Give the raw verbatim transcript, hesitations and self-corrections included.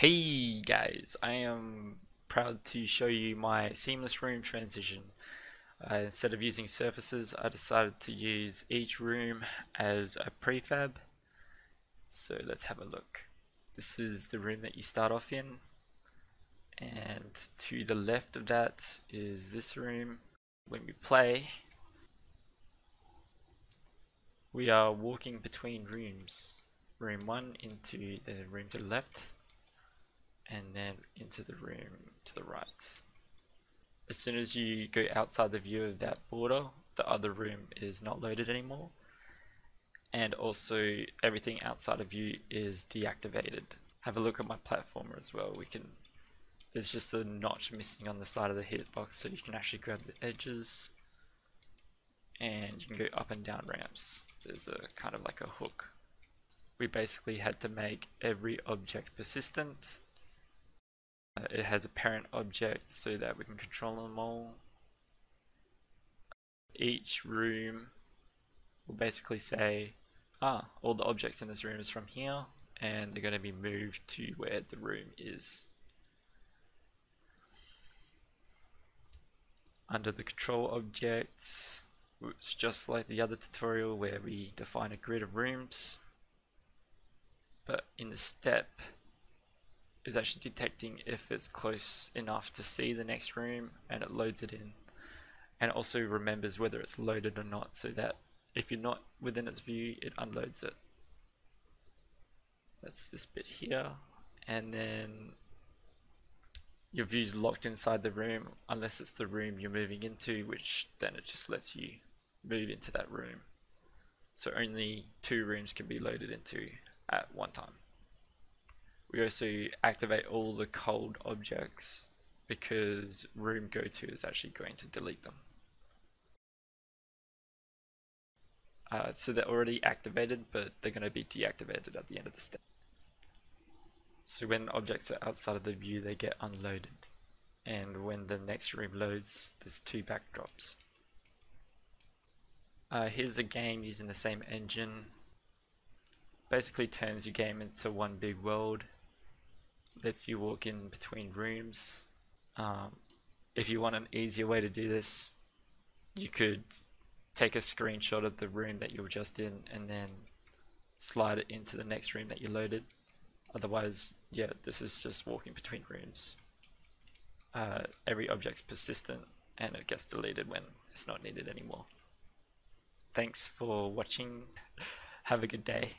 Hey guys, I am proud to show you my seamless room transition. Uh, instead of using surfaces, I decided to use each room as a prefab. So let's have a look. This is the room that you start off in, and to the left of that is this room. When we play, we are walking between rooms. Room one into the room to the left, and then into the room to the right. As soon as you go outside the view of that border, the other room is not loaded anymore, and also everything outside of view is deactivated. Have a look at my platformer as well. We can, there's just a notch missing on the side of the hitbox, so you can actually grab the edges, and you can go up and down ramps. There's a kind of like a hook. We basically had to make every object persistent. It has a parent object so that we can control them all. Each room will basically say, ah, all the objects in this room is from here, and they're going to be moved to where the room is. Under the control objects, it's just like the other tutorial where we define a grid of rooms, but in the step is actually detecting if it's close enough to see the next room, and it loads it in, and it also remembers whether it's loaded or not, so that if you're not within its view, it unloads it. That's this bit here, and then your view's locked inside the room unless it's the room you're moving into, which then it just lets you move into that room. So only two rooms can be loaded into at one time. We also activate all the cold objects because room goto is actually going to delete them. Uh, so they're already activated, but they're going to be deactivated at the end of the step. So when objects are outside of the view, they get unloaded, and when the next room loads, there's two backdrops. Uh, here's a game using the same engine. Basically turns your game into one big world. Lets you walk in between rooms. Um, if you want an easier way to do this, you could take a screenshot of the room that you were just in and then slide it into the next room that you loaded. Otherwise, yeah, this is just walking between rooms. Uh, every object's persistent, and it gets deleted when it's not needed anymore. Thanks for watching. Have a good day.